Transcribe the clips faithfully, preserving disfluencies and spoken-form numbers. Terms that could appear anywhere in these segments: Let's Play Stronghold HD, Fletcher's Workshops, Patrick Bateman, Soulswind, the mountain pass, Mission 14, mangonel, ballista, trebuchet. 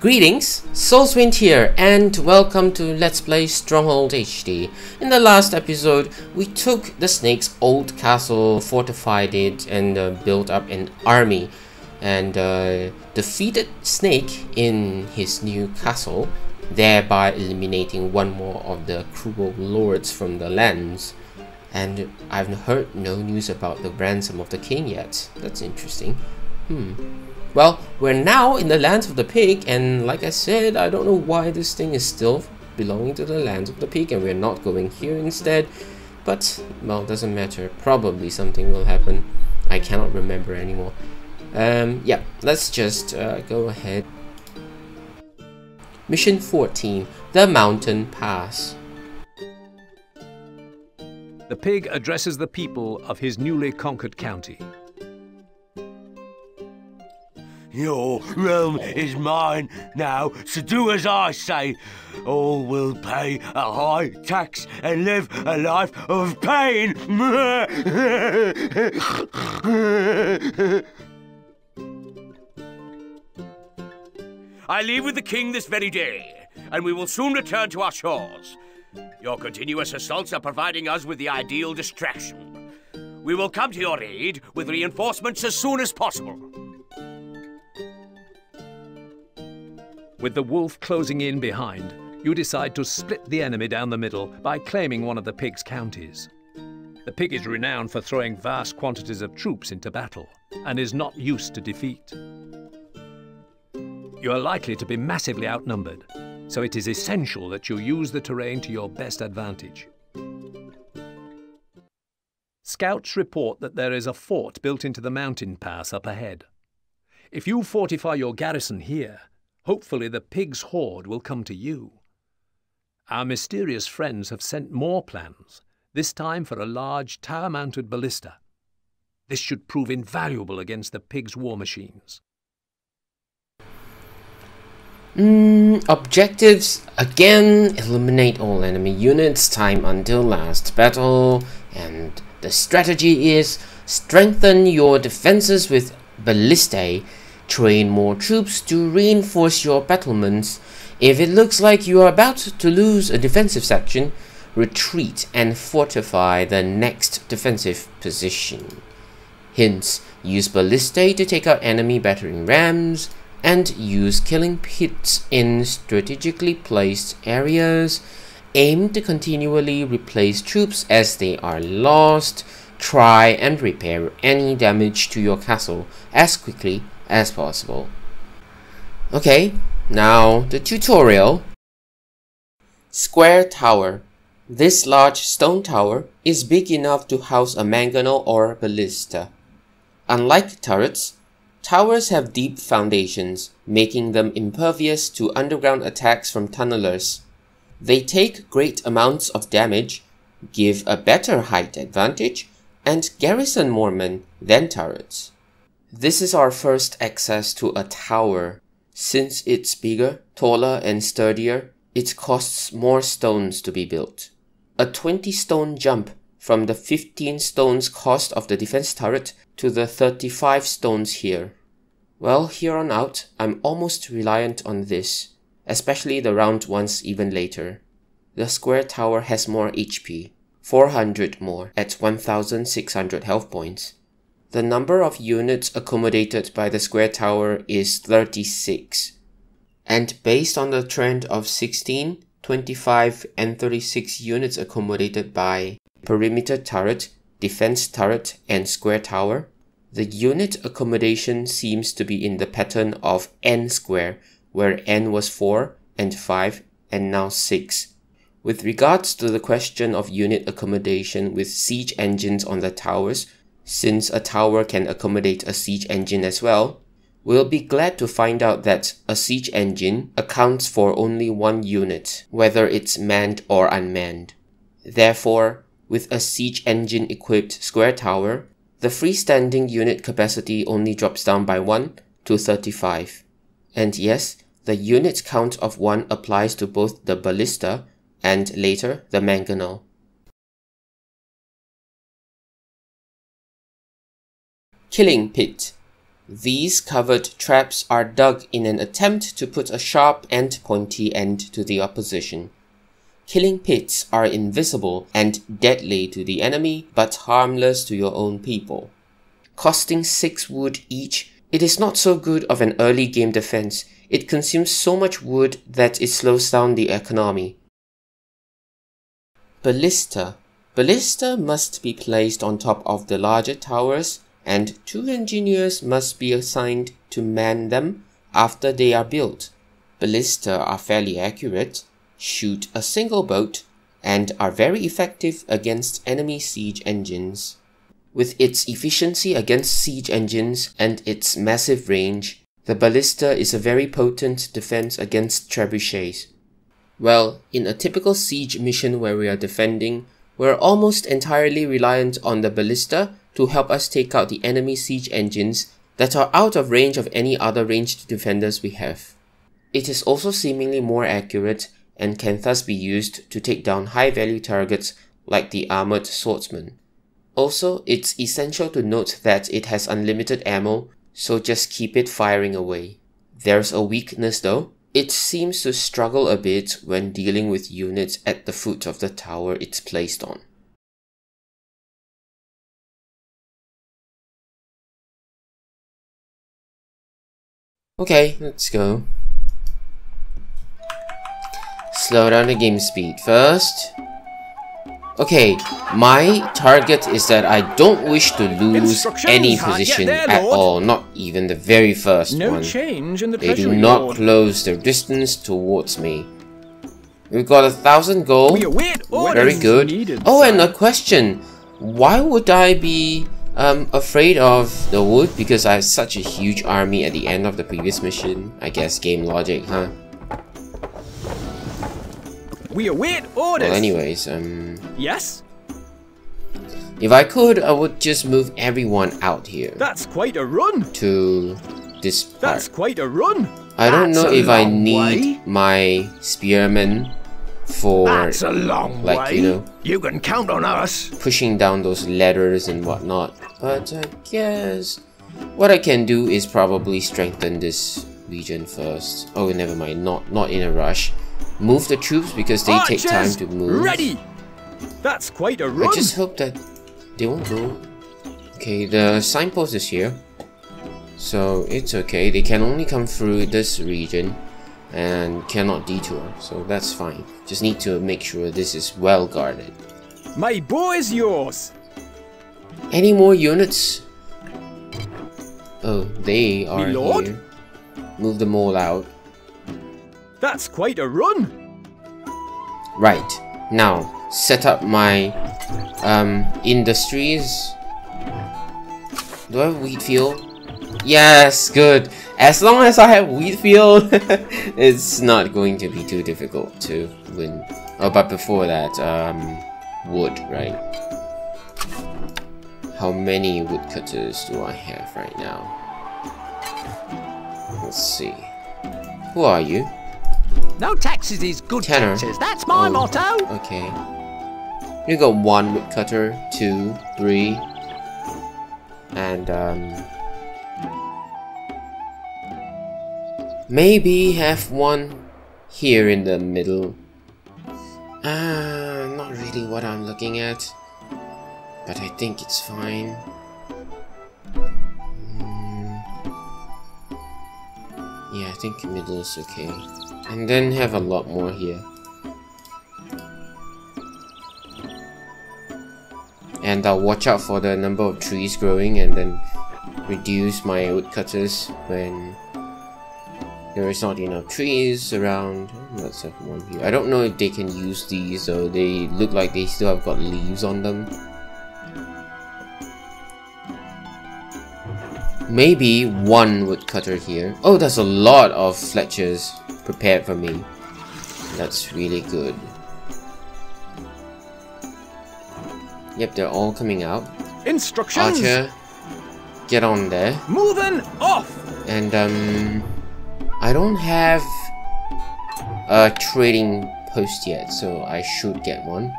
Greetings, Soulswind here, and welcome to Let's Play Stronghold H D. In the last episode, we took the snake's old castle, fortified it, and uh, built up an army, and uh, defeated Snake in his new castle, thereby eliminating one more of the cruel lords from the lands. And I've heard no news about the ransom of the king yet. That's interesting. Hmm. Well, we're now in the lands of the pig, and like I said, I don't know why this thing is still belonging to the lands of the pig and we're not going here instead, but, well, doesn't matter. Probably something will happen. I cannot remember anymore. Um, yeah, let's just uh, go ahead. Mission fourteen, the mountain pass. The pig addresses the people of his newly conquered county. Your realm is mine now, so do as I say. All will pay a high tax and live a life of pain. I leave with the king this very day, and we will soon return to our shores. Your continuous assaults are providing us with the ideal distraction. We will come to your aid with reinforcements as soon as possible. With the wolf closing in behind, you decide to split the enemy down the middle by claiming one of the pig's counties. The pig is renowned for throwing vast quantities of troops into battle and is not used to defeat. You are likely to be massively outnumbered, so it is essential that you use the terrain to your best advantage. Scouts report that there is a fort built into the mountain pass up ahead. If you fortify your garrison here, hopefully the pig's horde will come to you. Our mysterious friends have sent more plans, this time for a large tower-mounted ballista. This should prove invaluable against the pig's war machines. Mm, objectives, again, eliminate all enemy units, time until last battle, and the strategy is strengthen your defenses with ballistae. Train more troops to reinforce your battlements. If it looks like you are about to lose a defensive section, retreat and fortify the next defensive position. Hints: use ballistae to take out enemy battering rams, and use killing pits in strategically placed areas. Aim to continually replace troops as they are lost. Try and repair any damage to your castle as quickly as possible. Okay, now the tutorial. Square tower. This large stone tower is big enough to house a mangonel or ballista. Unlike turrets, towers have deep foundations, making them impervious to underground attacks from tunnelers. They take great amounts of damage, give a better height advantage, and garrison more men than turrets. This is our first access to a tower. Since it's bigger, taller, and sturdier, it costs more stones to be built. A twenty stone jump from the fifteen stones cost of the defense turret to the thirty-five stones here. Well, here on out, I'm almost reliant on this, especially the round ones even later. The square tower has more H P, four hundred more at one thousand six hundred health points. The number of units accommodated by the square tower is thirty-six, and based on the trend of sixteen, twenty-five, and thirty-six units accommodated by perimeter turret, defense turret, and square tower, the unit accommodation seems to be in the pattern of N square, where N was four and five and now six. With regards to the question of unit accommodation with siege engines on the towers, since a tower can accommodate a siege engine as well, we'll be glad to find out that a siege engine accounts for only one unit, whether it's manned or unmanned. Therefore, with a siege engine equipped square tower, the freestanding unit capacity only drops down by one to thirty-five. And yes, the unit count of one applies to both the ballista and later the mangonel. Killing pit. These covered traps are dug in an attempt to put a sharp and pointy end to the opposition. Killing pits are invisible and deadly to the enemy, but harmless to your own people. Costing six wood each, it is not so good of an early game defense. It consumes so much wood that it slows down the economy. Ballista. Ballista must be placed on top of the larger towers, and two engineers must be assigned to man them after they are built. Ballista are fairly accurate, shoot a single boat, and are very effective against enemy siege engines. With its efficiency against siege engines and its massive range, the ballista is a very potent defense against trebuchets. Well, in a typical siege mission where we are defending, we're almost entirely reliant on the ballista to help us take out the enemy siege engines that are out of range of any other ranged defenders we have. It is also seemingly more accurate and can thus be used to take down high-value targets like the armored swordsman. Also, it's essential to note that it has unlimited ammo, so just keep it firing away. There's a weakness though. It seems to struggle a bit when dealing with units at the foot of the tower it's placed on. Okay, let's go. Slow down the game speed first. Okay, my target is that I don't wish to lose any position there, at all, not even the very first no one. Change in the they do not Lord. Close their distance towards me. We've got a thousand gold. Very good. Needed, oh, and a question. Why would I be um, afraid of the wood? Because I have such a huge army at the end of the previous mission. I guess game logic, huh? We await orders. Well, anyways, um. Yes. If I could, I would just move everyone out here. That's quite a run. To this part. That's quite a run. I don't That's know if I need way. My spearmen for That's a long like way. You know. You can count on us pushing down those ladders and whatnot. But I guess what I can do is probably strengthen this region first. Oh, never mind. Not not in a rush. Move the troops because they Archers take time to move. Ready. That's quite a run. I just hope that they won't go. Okay, the signpost is here, so it's okay. They can only come through this region and cannot detour, so that's fine. Just need to make sure this is well guarded. My boy is yours. Any more units? Oh, they are here. Move them all out. That's quite a run. Right. Now, set up my um, industries. Do I have wheat field? Yes, good. As long as I have wheat field, it's not going to be too difficult to win. Oh, but before that, um, wood, right? How many woodcutters do I have right now? Let's see. Who are you? No taxes is good Tenor. Taxes. That's my oh, motto. Okay. You got one woodcutter, two, three, and um, maybe have one here in the middle. Ah, uh, not really what I'm looking at, but I think it's fine. Mm. Yeah, I think middle is okay. And then have a lot more here. And I'll watch out for the number of trees growing and then reduce my woodcutters when there is not enough trees around. Let's have one here. I don't know if they can use these though. They look like they still have got leaves on them. Maybe one woodcutter here. Oh, there's a lot of Fletchers prepared for me. That's really good. Yep, they're all coming out. Instructions. Archer, get on there. Moving off. And um, I don't have a trading post yet, so I should get one.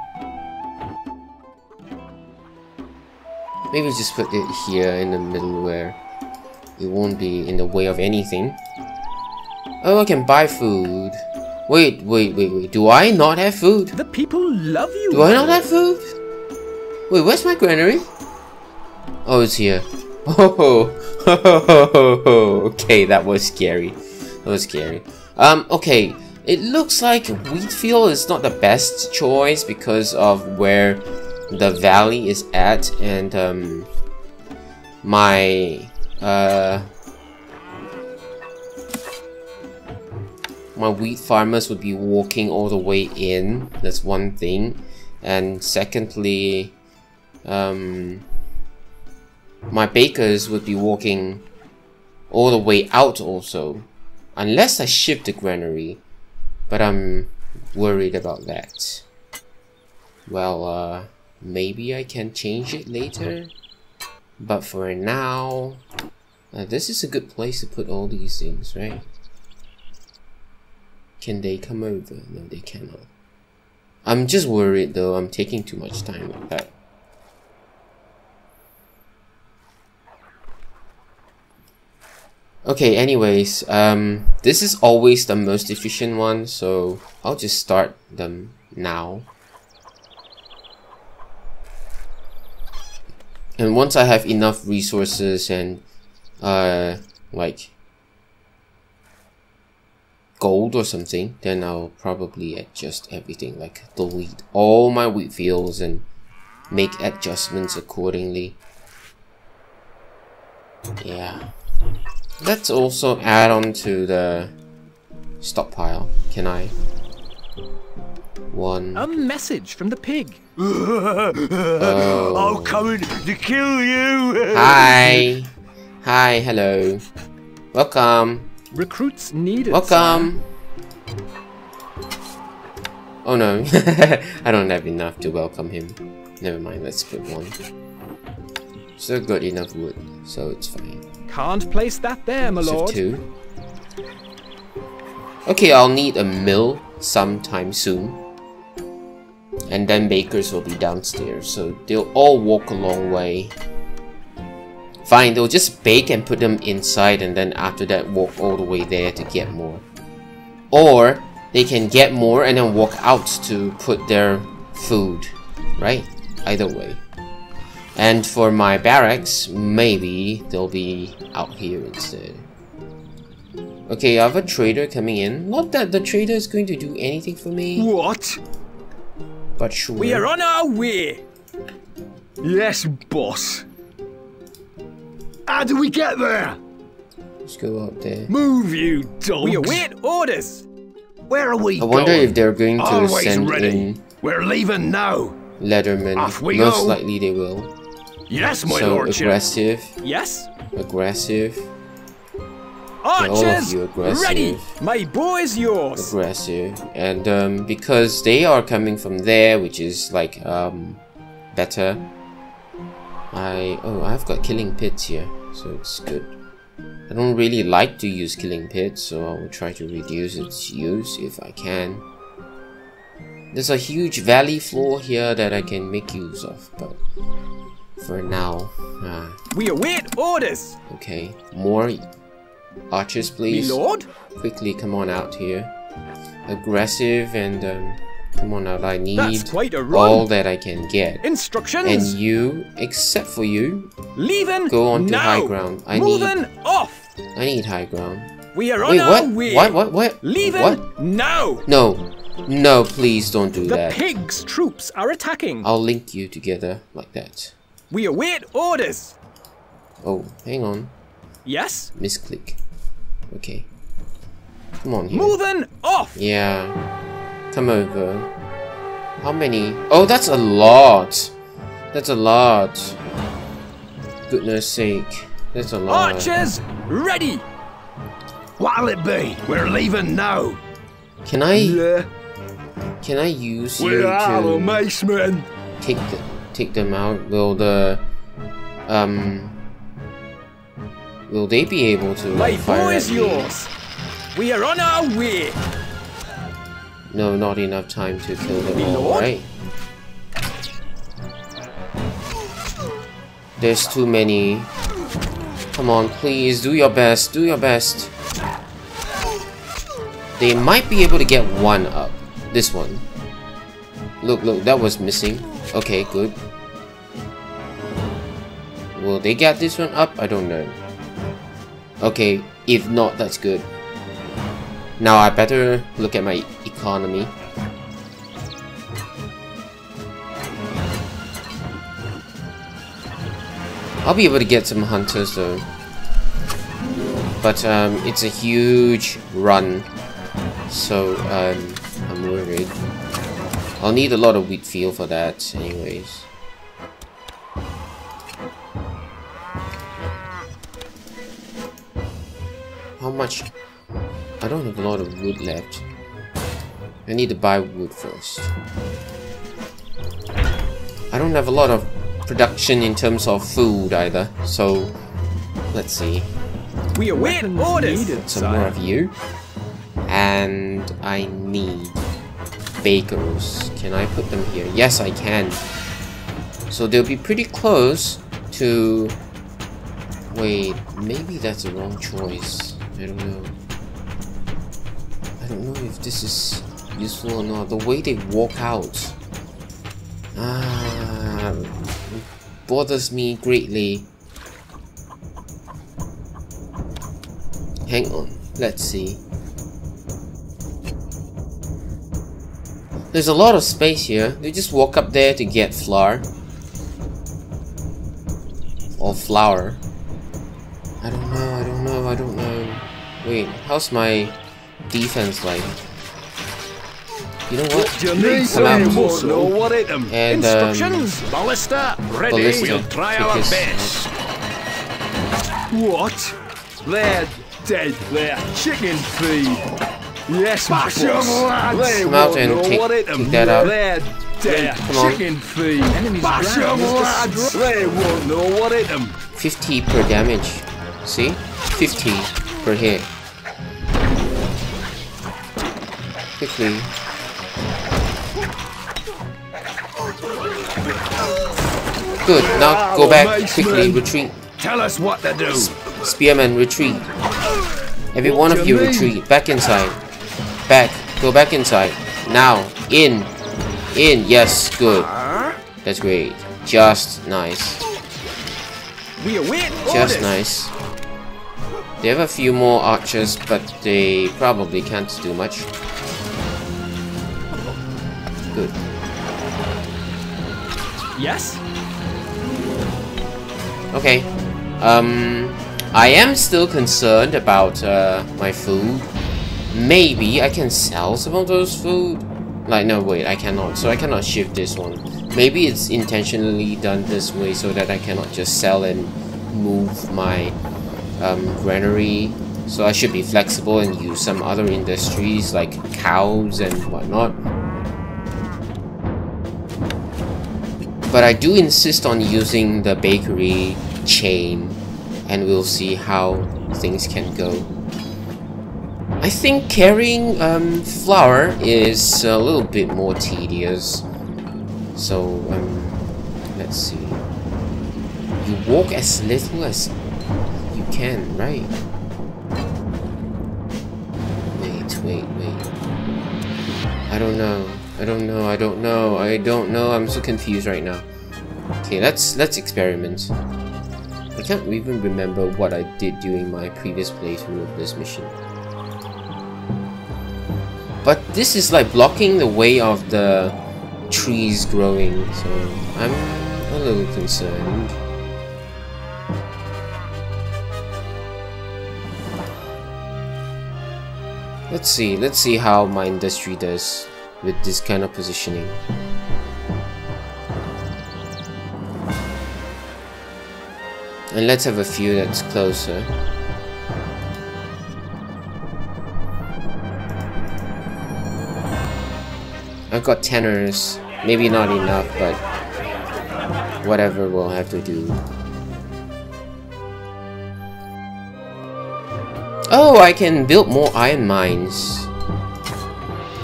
Maybe just put it here in the middle where It won't be in the way of anything. Oh, I can buy food. Wait, wait, wait, wait. Do I not have food? The people love you. Do I not have food? Wait, where's my granary? Oh, it's here. Oh, okay, that was scary. That was scary. Um, okay. It looks like wheat field is not the best choice because of where the valley is at, and um, my uh, my wheat farmers would be walking all the way in. That's one thing, and secondly, um, my bakers would be walking all the way out also, unless I shift the granary. But I'm worried about that. Well, uh, maybe I can change it later. But for now, uh, this is a good place to put all these things, right? Can they come over? No, they cannot. I'm just worried though, I'm taking too much time with that. Okay, anyways, um, this is always the most efficient one, so I'll just start them now. And once I have enough resources and, uh, like, gold or something, then I'll probably adjust everything, like delete all my wheat fields and make adjustments accordingly. Yeah. Let's also add on to the stockpile. Can I? One. A message from the pig. Oh. I'm coming to kill you. Hi. Hi. Hello. Welcome. Recruits needed. Welcome. Oh no. I don't have enough to welcome him. Never mind. Let's put one. Still got enough wood, so it's fine. Can't place that there, my lord. Two. Okay, I'll need a mill sometime soon. And then bakers will be downstairs, so they'll all walk a long way. Fine, they'll just bake and put them inside, and then after that walk all the way there to get more. Or they can get more and then walk out to put their food, right? Either way. And for my barracks, maybe they'll be out here instead. Okay, I have a trader coming in. Not that the trader is going to do anything for me. What? But sure. We are on our way. Yes, boss. How do we get there? Let's go up there. Move, you dogs. We await orders. Where are we I going? I wonder if they're going to Always send ready. in... We're leaving now. Letterman. Off we Most go. likely they will. Yes, my so lord. Aggressive. Yes. Aggressive. Archers, all of you ready. My bow is yours. Aggressive, and um, because they are coming from there, which is like um, better. I oh, I've got killing pits here, so it's good. I don't really like to use killing pits, so I will try to reduce its use if I can. There's a huge valley floor here that I can make use of, but. For now, ah. We await orders. Okay, more archers, please. Lord, quickly come on out here. Aggressive and um, come on out. I need That's quite a run. all that I can get. Instructions. And you, except for you, leaving. Go on to now. high ground. I Moving need off. I need high ground. We are on Wait, our what? way. What? What? What? Leaving what? now. No. No, please don't do the that. The pig's troops are attacking. I'll link you together like that. We await orders. Oh, hang on. Yes. Misclick. Okay. Come on here. Moving off. Yeah. Come over. How many? Oh, that's a lot. That's a lot. Goodness sake. That's a lot. Archers, ready. What'll it be? We're leaving now. Can I? Yeah. Can I use you to macemen. take the? Take them out. Will the um will they be able to My fire is yours. We are on our way. No, not enough time to kill them all, right? There's too many Come on, please, do your best, do your best. They might be able to get one up. This one. Look, look, that was missing. Okay, good. Will they get this one up? I don't know. Okay, if not, that's good. Now I better look at my economy. I'll be able to get some hunters though. But um, it's a huge run. So um, I'm worried. I'll need a lot of wheat field for that anyways. How much? I don't have a lot of wood left. I need to buy wood first. I don't have a lot of production in terms of food either, so let's see. We await orders! Some more of you. And I need bakers. Can I put them here? Yes, I can. So they'll be pretty close to... Wait, maybe that's the wrong choice. I don't know. I don't know if this is useful or not. The way they walk out ah, bothers me greatly. Hang on, let's see. There's a lot of space here. They just walk up there to get flour. Or flour. I don't know, I don't know, I don't know. Wait, how's my defense like? You know what? Collapse. And Instructions. Um, ballista, ready. Ballista, we'll try our best. What? They're dead. They're chicken feed. Yes, my boss. Come out and take, take that out. Dead. Come on. fifty per damage. See? fifty per hit. Quickly. Good. Now go back quickly. Retreat. Tell us what to do. Spearman, retreat. Every one of you retreat. Back inside. Back, go back inside. Now, in, in, yes, good. That's great. Just nice. Just nice. They have a few more archers, but they probably can't do much. Good. Yes. Okay. Um, I am still concerned about uh, my food. Maybe I can sell some of those food? Like, no, wait, I cannot. So I cannot shift this one. Maybe it's intentionally done this way so that I cannot just sell and move my um, granary. So I should be flexible and use some other industries like cows and whatnot. But I do insist on using the bakery chain, and we'll see how things can go. I think carrying um, flour is a little bit more tedious. So, um, let's see. You walk as little as you can, right? Wait, wait, wait. I don't know. I don't know. I don't know. I don't know. I'm so confused right now. Okay, let's let's experiment. I can't even remember what I did during my previous playthrough of this mission. But this is like blocking the way of the trees growing, so I'm a little concerned. Let's see, let's see how my industry does with this kind of positioning. And let's have a few that's closer. I've got tenors, maybe not enough, but whatever we'll have to do. Oh, I can build more iron mines.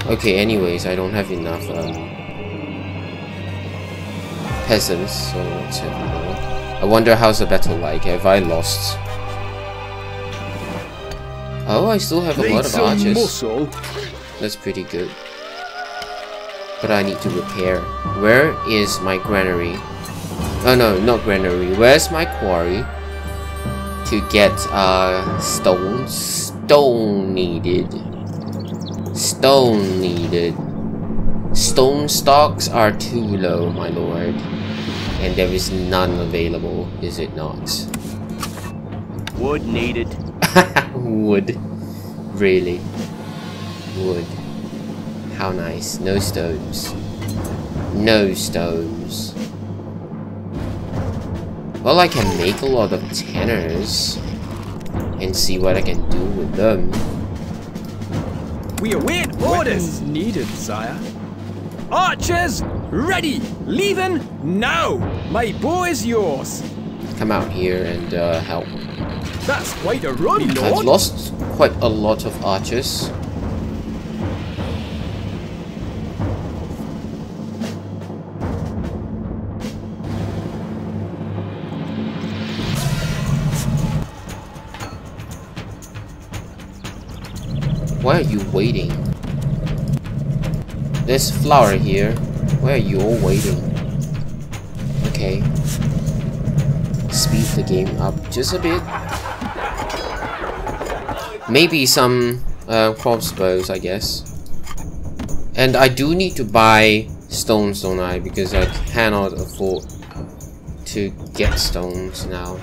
Okay, anyways, I don't have enough um, peasants, so let's have a look. I wonder how's the battle like. Have I lost? Oh, I still have a lot of archers. Muscle. That's pretty good. But I need to repair. Where is my granary? Oh no, not granary. Where's my quarry? To get uh stone. Stone needed. Stone needed. Stone stocks are too low, my lord. And there is none available, is it not? Wood needed. Wood. Really? Wood. How nice. No stones. No stones. Well, I can make a lot of tanners and see what I can do with them. We await orders. Weapons needed, sire. Archers, ready! Leaving now! My bow is yours. Come out here and uh, help. That's quite a run, Lord. I've lost quite a lot of archers. Why are you waiting? There's flower here. Why are you all waiting? Okay. Speed the game up just a bit. Maybe some uh, crossbows, I guess. And I do need to buy stones, don't I? Because I cannot afford to get stones now.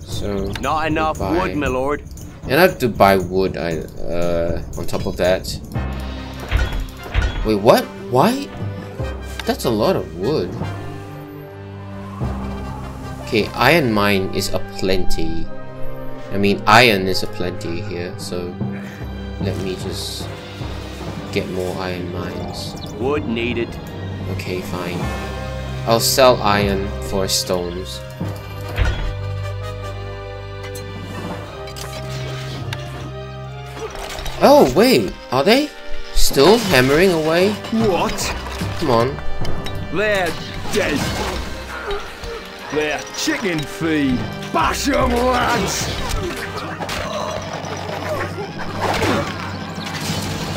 So not enough wood, my lord. And I have to buy wood. I uh, on top of that. Wait, what? Why? That's a lot of wood. Okay, iron mine is a plenty. I mean, iron is a plenty here, so let me just get more iron mines. Wood needed. Okay, fine. I'll sell iron for stones. Oh, wait, are they still hammering away? What? Come on. They're dead. They're chicken feed. Bash them, lads!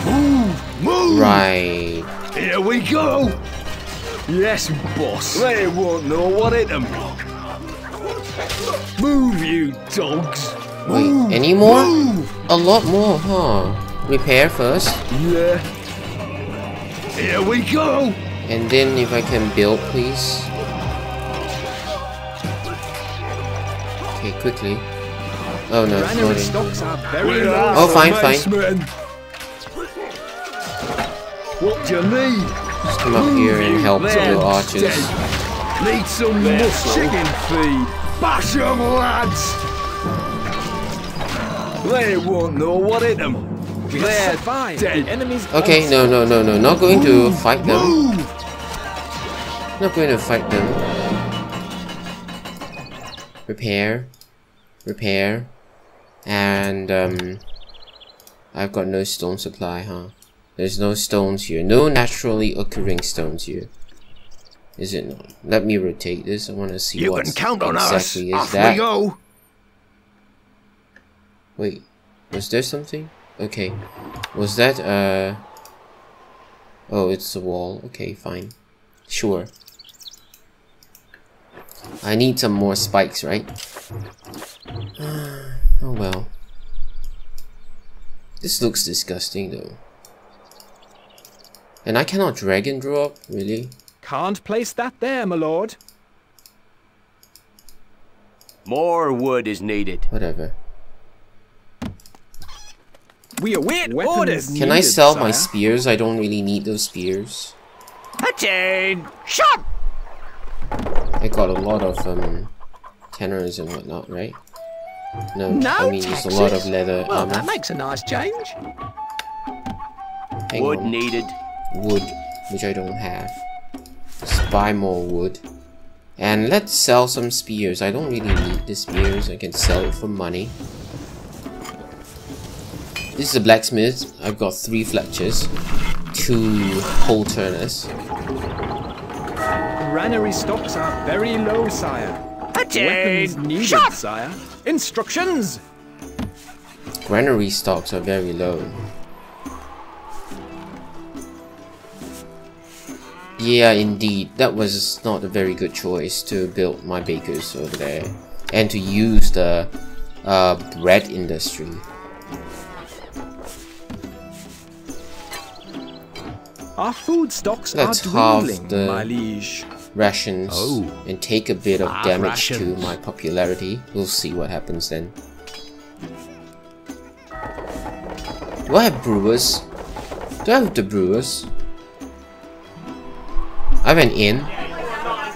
Move! Move! Right. Here we go! Yes, boss. They won't know what hit them. Move, you dogs! Move. Wait, any more? Move. A lot more, huh? Repair first. Yeah. Here we go! And then if I can build, please. Okay, quickly. Oh no, it's loading. Oh, fine, fine. What do you need? Just come up here and help the archers. Need some more chicken feed. Bash 'em, lads! They won't know what hit them. They're dead. Okay, no, no, no, no. Not going to fight them. Not going to fight them. Repair, repair, and um, I've got no stone supply, huh? There's no stones here, no naturally occurring stones here. Is it not? Let me rotate this. I want to see what exactly is that. Wait, was there something? Okay, was that uh? Oh, it's a wall. Okay, fine, sure. I need some more spikes, right? Oh well. This looks disgusting though. And I cannot drag and drop, really? Can't place that there, my lord. More wood is needed. Whatever. We await orders. Can needed, I sell sire. my spears? I don't really need those spears. Attain! Shop! I got a lot of um, tanners and whatnot, right? No, no I mean taxes. There's a lot of leather well, armor. That makes a nice change. Hang wood on. needed. Wood, which I don't have. Let's buy more wood. And let's sell some spears. I don't really need the spears. I can sell it for money. This is a blacksmith. I've got three fletchers. Two pole turners. Granary stocks are very low, sire. Attain! Weapons needed, Shot. sire. Instructions! Granary stocks are very low. Yeah, indeed, that was not a very good choice to build my bakers over there and to use the uh, bread industry. Our food stocks Let's are halve the my liege. rations oh. and take a bit of Our damage rations. to my popularity. We'll see what happens then. Do I have brewers? Do I have the brewers? I have an inn,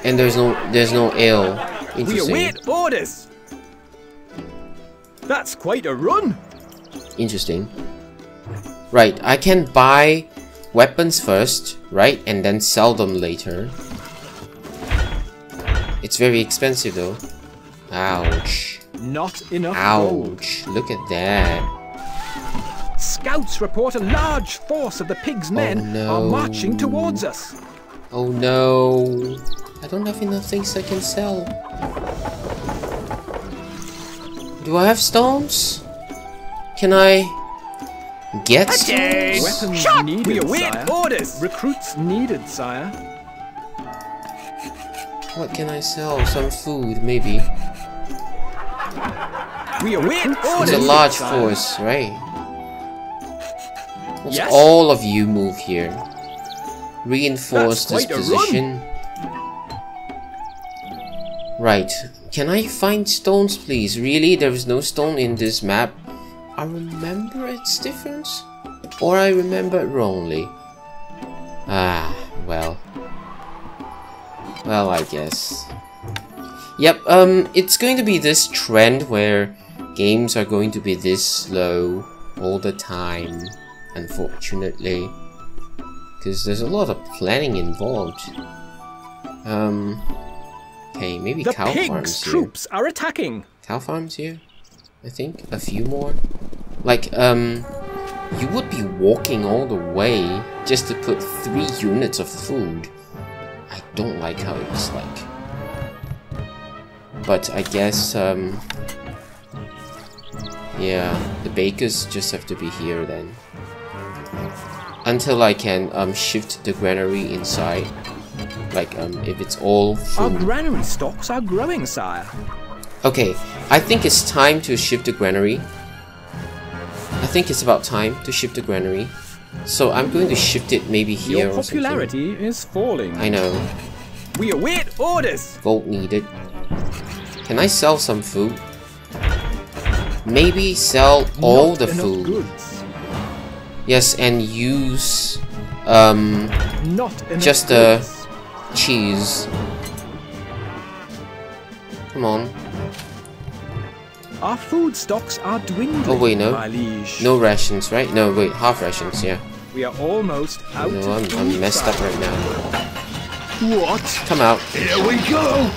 and there's no there's no ale. Interesting. We await orders. That's quite a run. Interesting. Right, I can buy weapons first, right, and then sell them later. It's very expensive though. Ouch. Not enough. Ouch. Gold. Look at that. Scouts report a large force of the pig's men oh, no. are marching towards us. Oh no, I don't have enough things I can sell. Do I have stones? Can I get stones? Weapons Shot! needed, we await sire. orders! Recruits needed, sire. What can I sell? Some food, maybe. We await orders! It's a large sire. force, right? Let's yes. all of you move here. Reinforce this position. Right. Can I find stones, please? Really? There is no stone in this map. I remember its difference? Or I remember it wrongly. Ah, well. Well, I guess. Yep, um, it's going to be this trend where games are going to be this slow all the time, unfortunately. Because there's a lot of planning involved. Um, okay, maybe the cow pigs farms troops here. are attacking. Cow farms here, I think a few more. Like um, you would be walking all the way just to put three units of food. I don't like how it's like. But I guess um, yeah, the bakers just have to be here then. Until I can um, shift the granary inside, like um, if it's all food. Our granary stocks are growing, sire. Okay, I think it's time to shift the granary. I think it's about time to shift the granary. So I'm going to shift it maybe here. Your popularity or is falling. I know. We await orders. Gold needed. Can I sell some food? Maybe sell all Not the food. Goods. Yes, and use um, Not just the place. cheese. Come on. Our food stocks are dwindling. Oh wait, no, no rations, right? No, wait, half rations, yeah. We are almost out. No, I'm, I'm messed up right now. What? Come out. Here we go.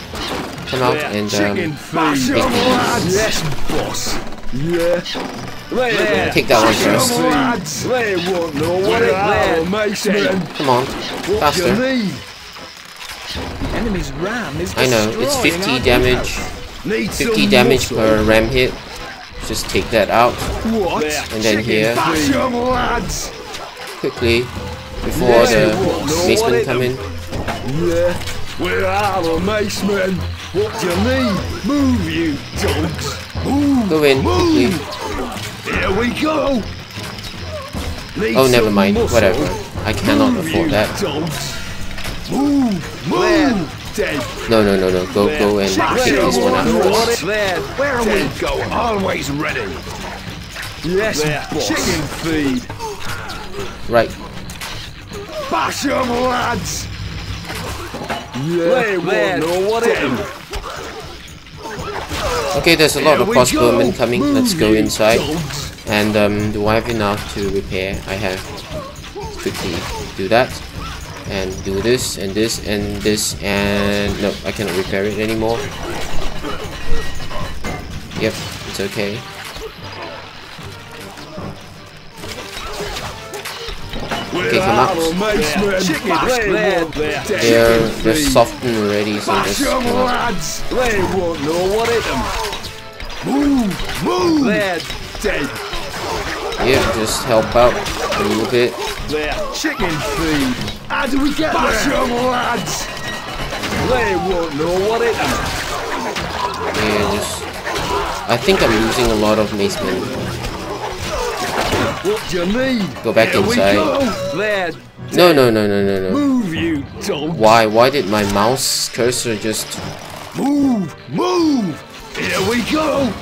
Come out yeah, and um, food. Yes, boss. Yeah. There. Take that one first. They won't know what it Come on, faster. Enemy's ram is I know, it's fifty damage. fifty damage per ram hit. Just take that out. What? And then here. Quickly, before the macemen come in. Yeah. We're out of macemen. What do you need? Move, you dogs. Go in, quickly. Here we go. Need oh, never mind. Muscle. Whatever. I cannot move afford that. Move, move. No, no, no, no. Go, there. go, and take this one out first. Where are Dead. we going? Always ready. Yes, there. boss. Chicken feed. Right. Bash 'em, lads. They won't know what it is. Okay, there's a lot of postmen coming. Let's go inside. And um, do I have enough to repair? I have. Quickly do that. And do this, and this, and this, and... No, I cannot repair it anymore. Yep, it's okay. Okay, come out. They're, they're softened already, so just come out. Move, move. They're dead. Yeah, just help out a little bit. They're chicken feed. How do we get bash there? Them, lads! They won't know what it is. Yeah, just... I think I'm losing a lot of mace men. What do you mean? Go back Here inside. Go. No, no, no, no, no, no. Move, you dogs. Why? Why did my mouse cursor just... Move! Move! Here we go!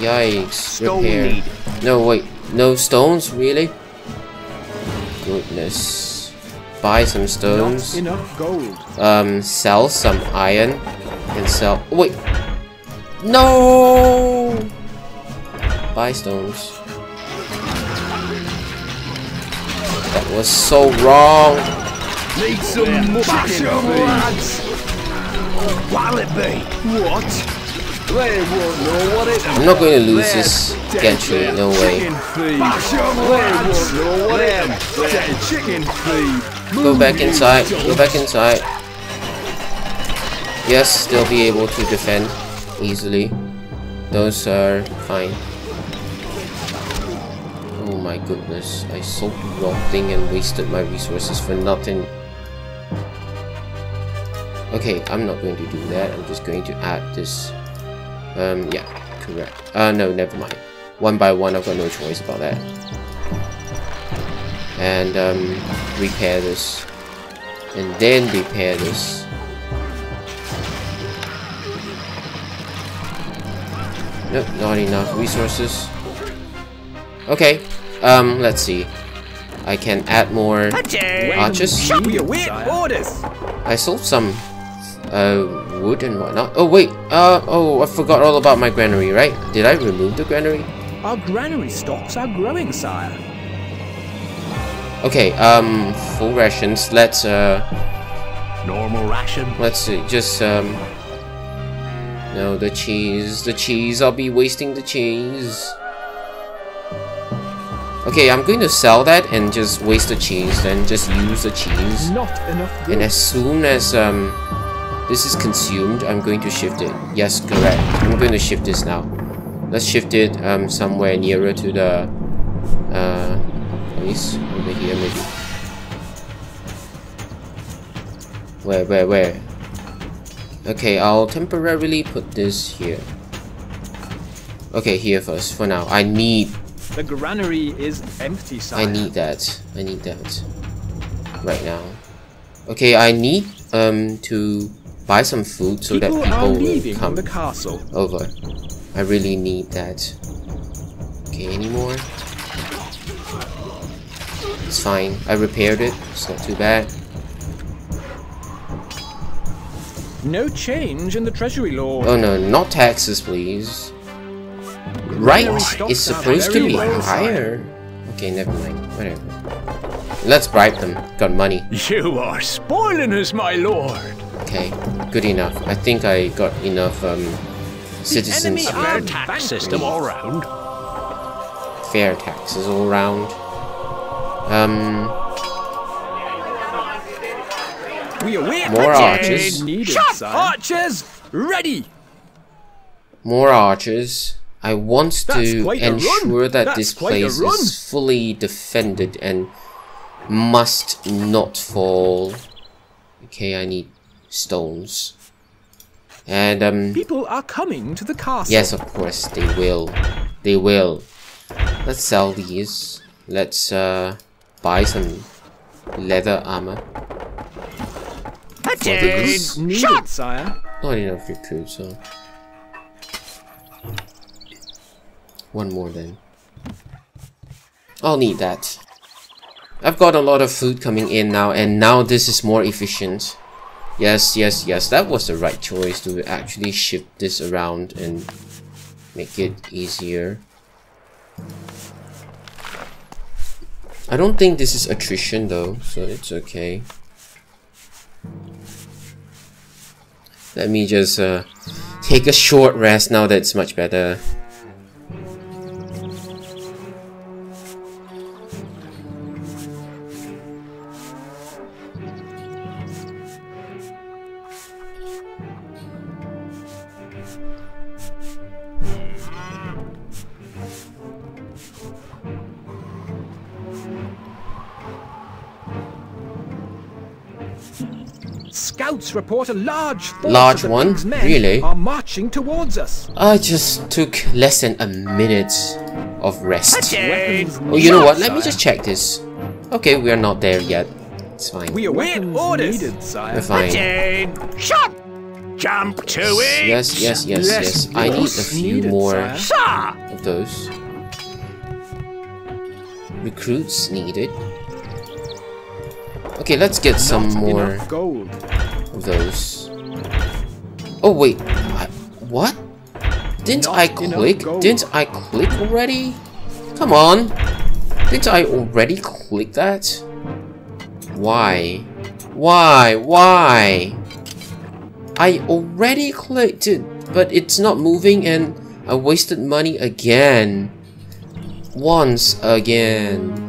Yikes. Stone repair. Needed. No, wait. No stones? Really? Goodness. Buy some stones. Not enough gold. Um, sell some iron. And sell... Wait! No! Buy stones. That was so wrong. Need some more lads! What'll it be? What? They won't know what it I'm not going to lose this Gentry, no way. Go back inside, go back inside. Yes, they'll be able to defend easily. Those are fine. Oh my goodness, I sold the wrong thing and wasted my resources for nothing. Okay, I'm not going to do that, I'm just going to add this. Um, yeah, correct. Uh, no, never mind. One by one, I've got no choice about that. And, um, repair this. And then repair this. Nope, not enough resources. Okay, um, let's see. I can add more arches. I sold some. Uh, wood and whatnot. Oh wait, uh, oh, I forgot all about my granary, right? Did I remove the granary? Our granary stocks are growing, sire. Okay, um, full rations, let's, uh... normal ration? Let's see, just, um... no, the cheese, the cheese, I'll be wasting the cheese. Okay, I'm going to sell that and just waste the cheese, then just use the cheese. Not enough good. And as soon as, um... this is consumed, I'm going to shift it. Yes, correct. I'm going to shift this now. Let's shift it um, somewhere nearer to the uh, place. Over here, maybe. Where, where, where? Okay, I'll temporarily put this here. Okay, here first, for now. I need... The granary is empty, sire. I need that. I need that. Right now. Okay, I need um to... buy some food so people that people will come the castle. Over. I really need that. Okay, any more? It's fine. I repaired it. It's not too bad. No change in the treasury law. Oh no, not taxes, please. Right? It's supposed to be higher. Okay, never mind. Whatever. Let's bribe them. Got money. You are spoiling us, my lord. Okay, good enough. I think I got enough um, citizens. Fair tax system all round. Fair taxes all round. Um, more archers. Shot archers ready. More archers. I want to ensure that this place is fully defended and must not fall. Okay, I need stones. And um people are coming to the castle. Yes, of course they will. They will. Let's sell these. Let's uh buy some leather armor. These. Needed, sire. Not enough recruits, so one more then. I'll need that. I've got a lot of food coming in now, and now this is more efficient. Yes, yes, yes, that was the right choice to actually shift this around and make it easier. I don't think this is attrition though, so it's okay. Let me just uh, take a short rest now that's much better. Scouts report a large force large of one men really are marching towards us. I just took less than a minute of rest. Oh, you know what? Let me just check this. Okay, we are not there yet. It's fine. We await orders. We're fine. Shot. Jump to it. Yes, yes, yes, yes. yes. I need a few more sir. of those. Recruits needed. Okay, let's get some more gold. of those. Oh wait, I, what? Didn't Not I click? Didn't I click already? Come on! Didn't I already click that? Why? Why? Why? I already clicked it, but it's not moving and I wasted money again. Once again.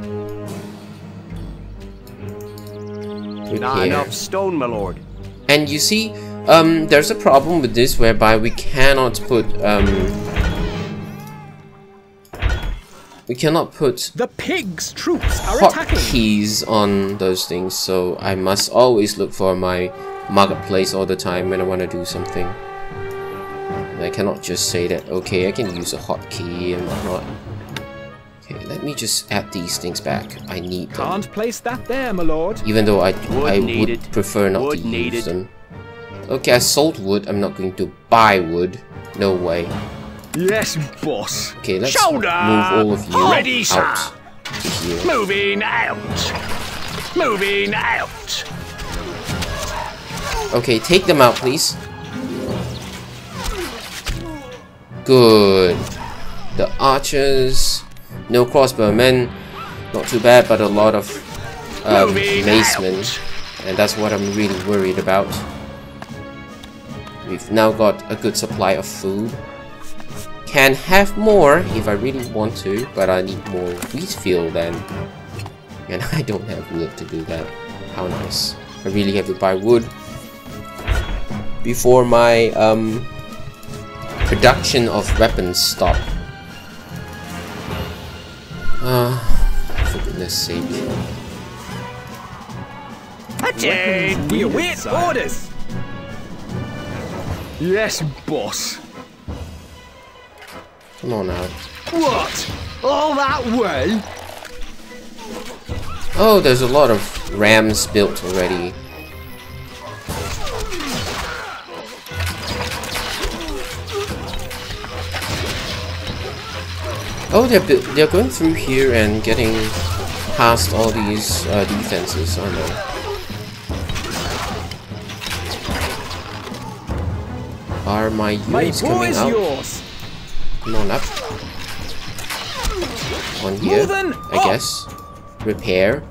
Not enough stone, my lord. And you see, um, there's a problem with this whereby we cannot put um, we cannot put the pigs' troops are attacking hotkeys on those things. So I must always look for my marketplace all the time when I want to do something. And I cannot just say that okay, I can use a hotkey and whatnot. Okay, let me just add these things back. I need them. Can't place that there, my lord. Even though I would, I would it. prefer not would to need use it. them. Okay, I sold wood. I'm not going to buy wood. No way. Yes, boss. Okay, let's Shoulder. move all of you Ready, out. Here. Moving out. Moving out. Okay, take them out, please. Good. The archers. No crossbowmen, not too bad, but a lot of um, macemen, and that's what I'm really worried about. We've now got a good supply of food. Can have more if I really want to, but I need more wheat field then, and I don't have wood to do that. How nice! I really have to buy wood before my um, production of weapons stop. Uh, for goodness sake. We await orders! Yes, boss. Come on now. What? All that way? Oh, there's a lot of rams built already. Oh, they're, they're going through here and getting past all these uh, defenses, I know. Are my units coming up? Yours. Come on up. On here, I guess. Repair.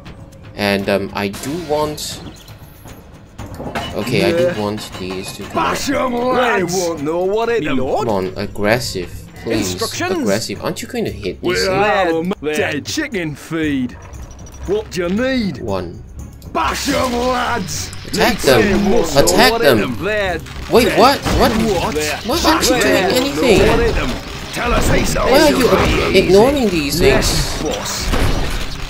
And um, I do want... Okay, yeah. I do want these to come up. I won't know what it Come on, aggressive. Please, Instructions. aggressive. Aren't you going to hit me? We're dead chicken feed. What do you need? One. Bash them, lads. Attack them. Attack them. Wait, what? What? What? What? Aren't you doing anything? Why are you ignoring these things?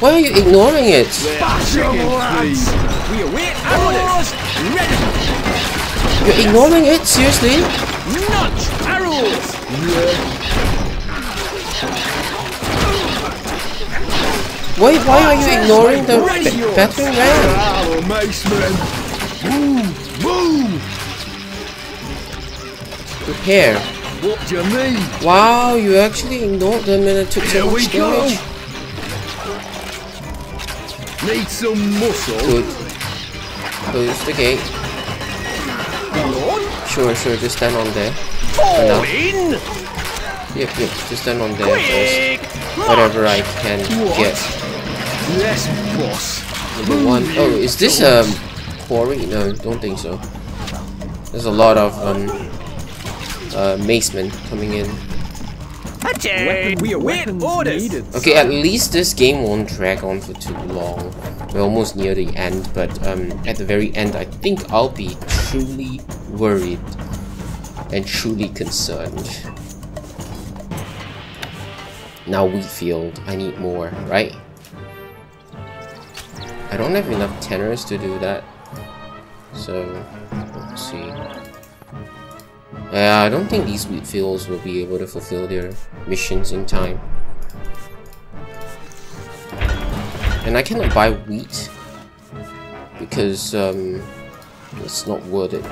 Why are you ignoring it? Bash them, lads. We await orders. You're ignoring it? Seriously? Nudge arrows. Wait, why are you ignoring the veteran round? Repair. What do you mean? Wow, you actually ignored them and it took so much damage. Need some muscle. Good. Close the gate. Sure, sure, just stand on there. Enough. Yep, yep, just stand on there first. Whatever I can get. Yes, boss. Number one. Oh, is this a um, quarry? No, don't think so. There's a lot of um, uh, macemen coming in. We await orders. Okay, at least this game won't drag on for too long. We're almost near the end, but um, at the very end, I think I'll be truly worried. And truly concerned. Now wheat field, I need more, right? I don't have enough tenors to do that. So, let's see. Uh, I don't think these wheatfields will be able to fulfill their missions in time. And I cannot buy wheat because um, it's not worth it.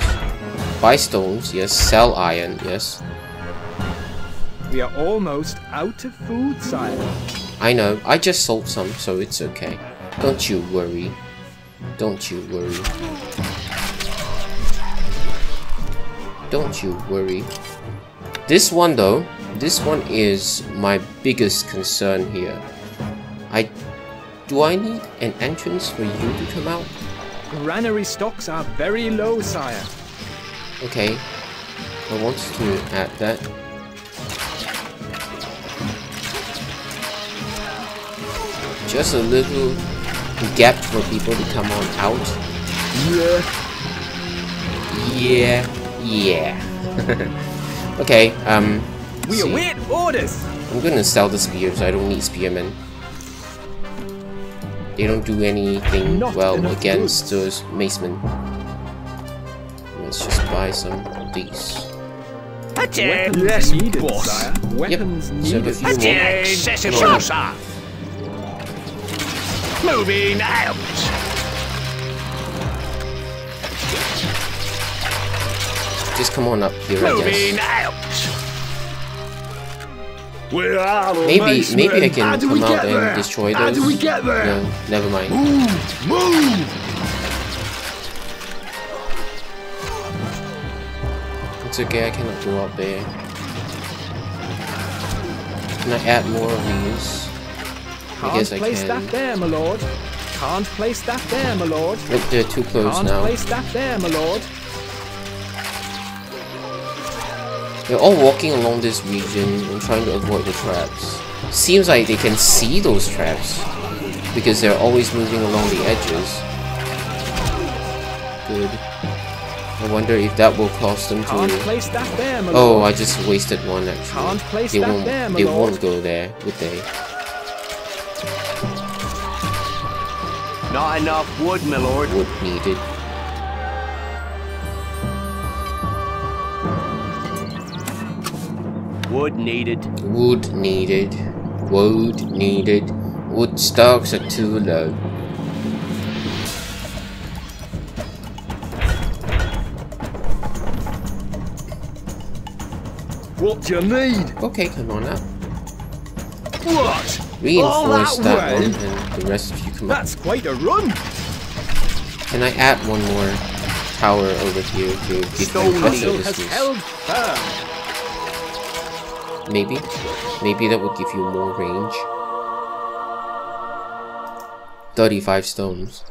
Buy stones, yes. Sell iron, yes. We are almost out of food, Simon. I know. I just sold some, so it's okay. Don't you worry. Don't you worry. Don't you worry. This one though, this one is my biggest concern here. I do I need an entrance for you to come out? Granary stocks are very low, sire. Okay. I want to add that. Just a little gap for people to come on out. Yeah. Yeah. Yeah. Okay, um... we await orders! I'm gonna sell the spears, I don't need spearmen. They don't do anything Not well against food. Those macemen. Let's just buy some of these. Weapons yes, needed, boss. Weapons yep. needed. So a few more. Moving out. Just come on up here, Moving I guess. Moving out. Maybe, maybe I can come out there? and destroy How those. Do we get there? No, never mind. Move, move. It's okay. I cannot go up there. Can I add more of these? Can't I guess I place can. that there, my lord. Can't place that there, my lord. Look, they're too close Can't now. Can't place that there, my lord. They're all walking along this region and trying to avoid the traps. Seems like they can see those traps because they're always moving along the edges. Good. I wonder if that will cause them Can't to. Place that there, my lord. Oh, I just wasted one actually. Can't place they that won't. There, my they lord. won't go there, would they? Not enough wood, my lord. Wood needed. Wood needed. Wood needed. Wood needed. Wood stocks are too low. What do you need? Okay, come on up. What? Reinforce that, that one, and the rest of you come That's up. quite a run! Can I add one more tower over here to give them better distance? Maybe. Maybe that would give you more range. thirty-five stones.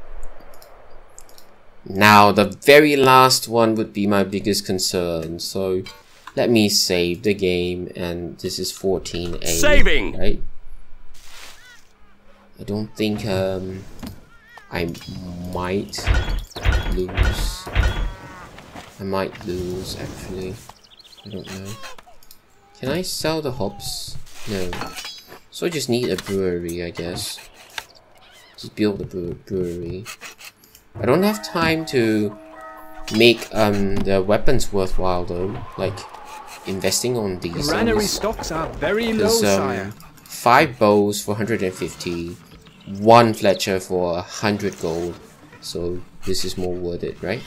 Now, the very last one would be my biggest concern, so let me save the game, and this is fourteen A. Saving! Right? I don't think um, I might lose. I might lose actually. I don't know. Can I sell the hops? No. So I just need a brewery, I guess. Just build a bre brewery. I don't have time to make um, the weapons worthwhile though. Like investing on these. Granary stocks are very low, sire. Five bows for one hundred fifty. One Fletcher for one hundred gold, so this is more worth it, right?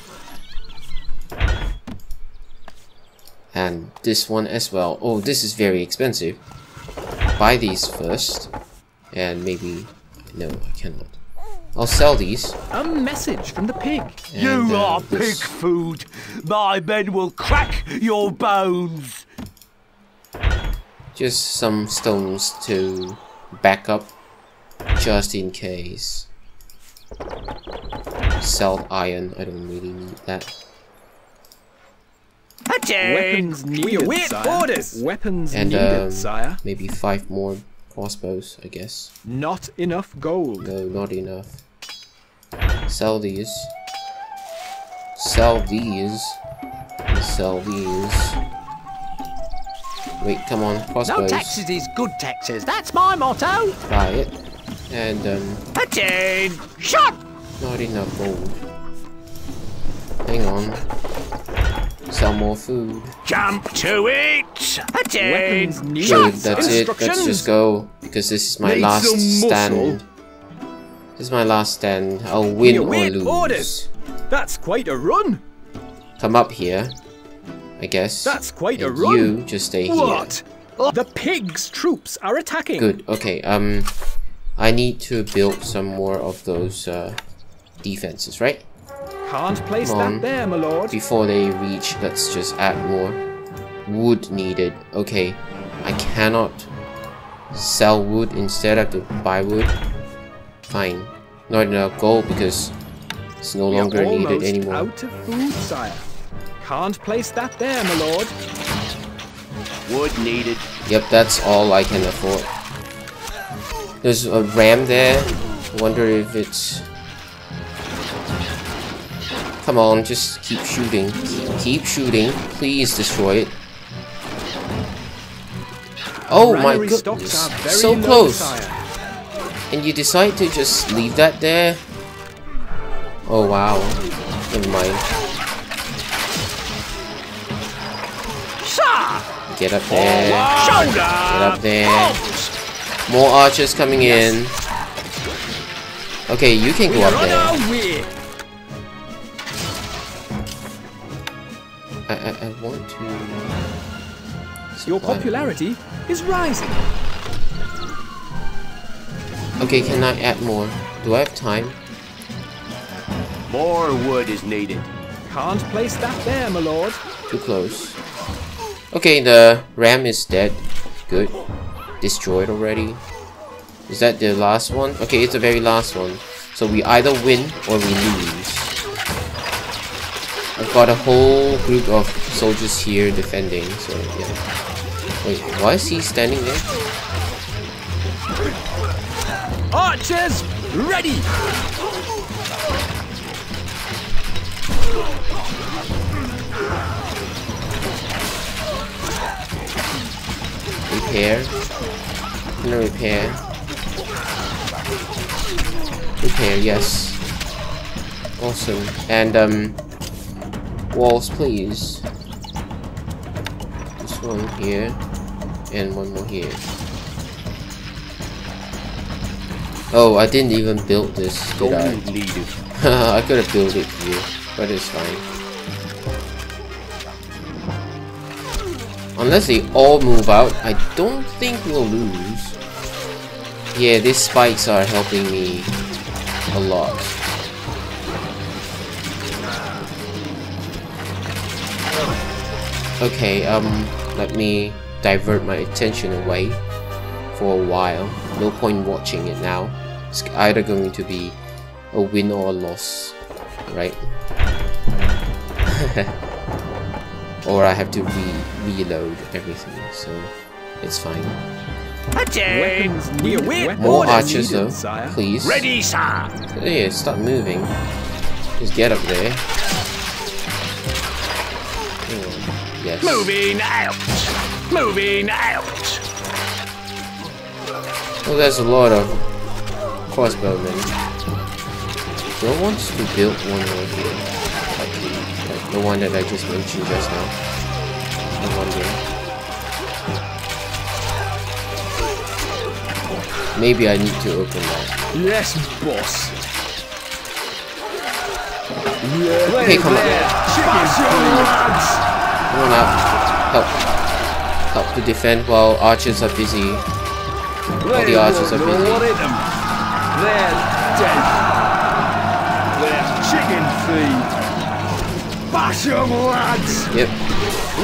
And this one as well. Oh, this is very expensive. Buy these first, and maybe... no, I cannot. I'll sell these. A message from the pig. And, you uh, are this. pig food. My men will crack your bones. Just some stones to back up. Just in case. Sell iron, I don't really need that. Weapons needed, Weapons needed, orders. Weapons and, needed um, sire. Maybe five more crossbows, I guess. Not enough gold. No, not enough. Sell these. Sell these. Sell these. Wait, come on, crossbows. No taxes is good taxes, that's my motto. Buy it. And um, shot. Not enough gold. Hang on. Sell more food. Jump to it! Weapons needed. Okay, that's it. Let's just go. Because this is my Need last stand. This is my last stand. I'll win or lose. Orders. That's quite a run. Come up here, I guess. That's quite and a run. You just stay what? Here. The pigs' troops are attacking. Good. Okay. Um, I need to build some more of those uh, defenses, right? Can't place that there, my lord. Before they reach, let's just add more wood needed. Okay, I cannot sell wood. Instead, I have to buy wood. Fine, not enough gold because it's no longer needed anymore. Out of food, sire. Can't place that there, my lord. Wood needed. Yep, that's all I can afford. There's a ram there. Wonder if it's. Come on, just keep shooting. Keep shooting. Please destroy it. Oh my goodness! So close. And you decide to just leave that there? Oh wow. Never mind. Get up there. Get up there. More archers coming in. Okay, you can go up there. I, I, I want to... Your popularity is rising. Okay, can I add more? Do I have time? More wood is needed. Can't place that there, my lord. Too close. Okay, the ram is dead. Good. Destroyed already. Is that the last one? Okay, it's the very last one. So we either win or we lose. I've got a whole group of soldiers here defending, so yeah. Wait, why is he standing there? Archers, ready! Repair. No repair. Repair, yes. Awesome. And, um, walls, please. This one here, and one more here. Oh, I didn't even build this, did I? I could have built it here, but it's fine. Unless they all move out, I don't think we'll lose. Yeah, these spikes are helping me a lot. Okay, um, let me divert my attention away for a while. No point watching it now. It's either going to be a win or a loss, right? Or I have to re reload everything, so it's fine. Weapons needed. More archers though, please. Ready, sir. Yeah, stop moving. Just get up there. Oh, yes. Moving out. Moving out. Well, there's a lot of crossbowmen. Who wants to build one right here? Like the, like the one that I just mentioned just now. I wonder. Maybe I need to open that. Yes, boss. Yeah, okay, come on. Come on out. Help. Help to defend while archers are busy. All the archers are busy. They're dead. They're chicken feed. Bash them, lads. Yep.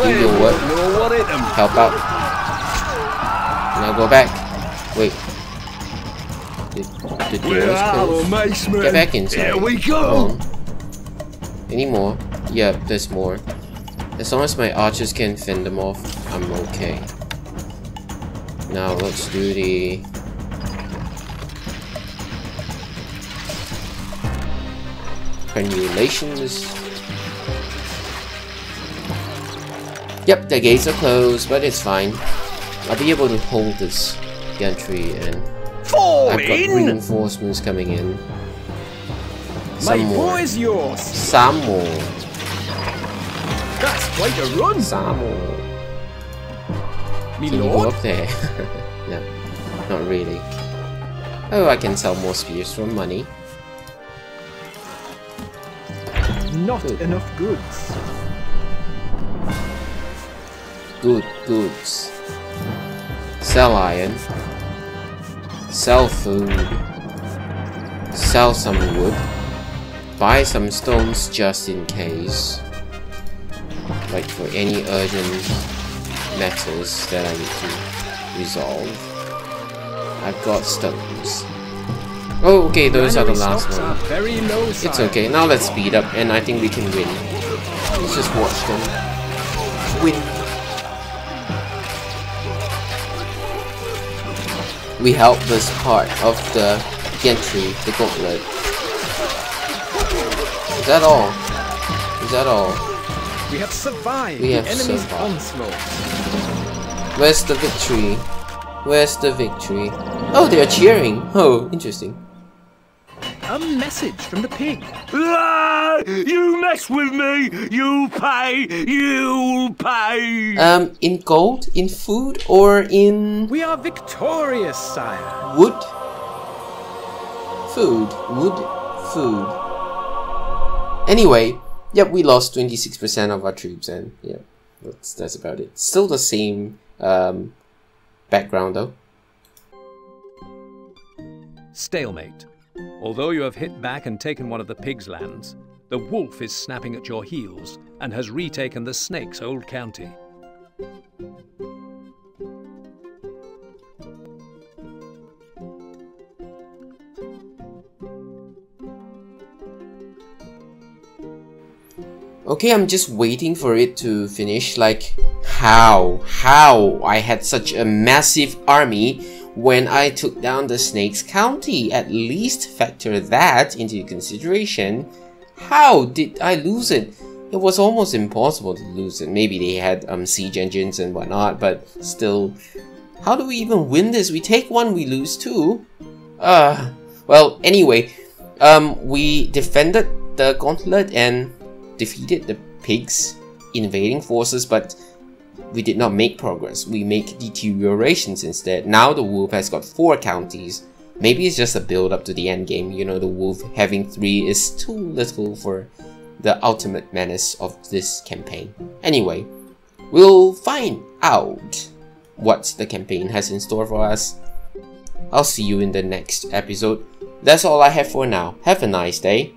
You know what? Help out. Now go back. Wait. The, the door is closed. Get back inside. Here we go. Any more? Yep, there's more. As long as my archers can fend them off, I'm okay. Now let's do the crenulations. Yep, the gates are closed, but it's fine. I'll be able to hold this gantry, and Fall I've got in. reinforcements coming in. Some My more. Is yours. Some more. That's quite a run! Samo! Me can lord? You go up there? No, not really. Oh, I can sell more spears for money. Not good. Enough goods. Good goods. Sell iron. Sell food. Sell some wood. Buy some stones just in case. Like for any urgent matters that I need to resolve. I've got stones. Oh, okay, those are the last one. It's okay, now let's speed up and I think we can win. Let's just watch them. Win! We help this part of the gentry, the gauntlet. Is that all? Is that all? We have survived the enemy's onslaught. Where's the victory? Where's the victory? Oh, they're cheering! Oh, interesting. A message from the pig. Ah, you mess with me, you pay, you pay. Um, in gold, in food, or in? We are victorious, sire. Wood, food, wood, food. Anyway, yep, we lost twenty-six percent of our troops, and yeah, that's that's about it. Still the same um background though. Stalemate. Although you have hit back and taken one of the pig's lands, the wolf is snapping at your heels and has retaken the snake's old county. Okay, I'm just waiting for it to finish. Like, how? How? I had such a massive army when I took down the snake's county. At least factor that into consideration. How did I lose it? It was almost impossible to lose it. Maybe they had um, siege engines and whatnot, but still. How do we even win this? We take one, we lose two. Uh, well, anyway, um, we defended the gauntlet and defeated the pigs' invading forces, but we did not make progress. We make deteriorations instead. Now the wolf has got four counties. Maybe it's just a build up to the end game. You know, the wolf having three is too little for the ultimate menace of this campaign. Anyway, we'll find out what the campaign has in store for us. I'll see you in the next episode. That's all I have for now. Have a nice day.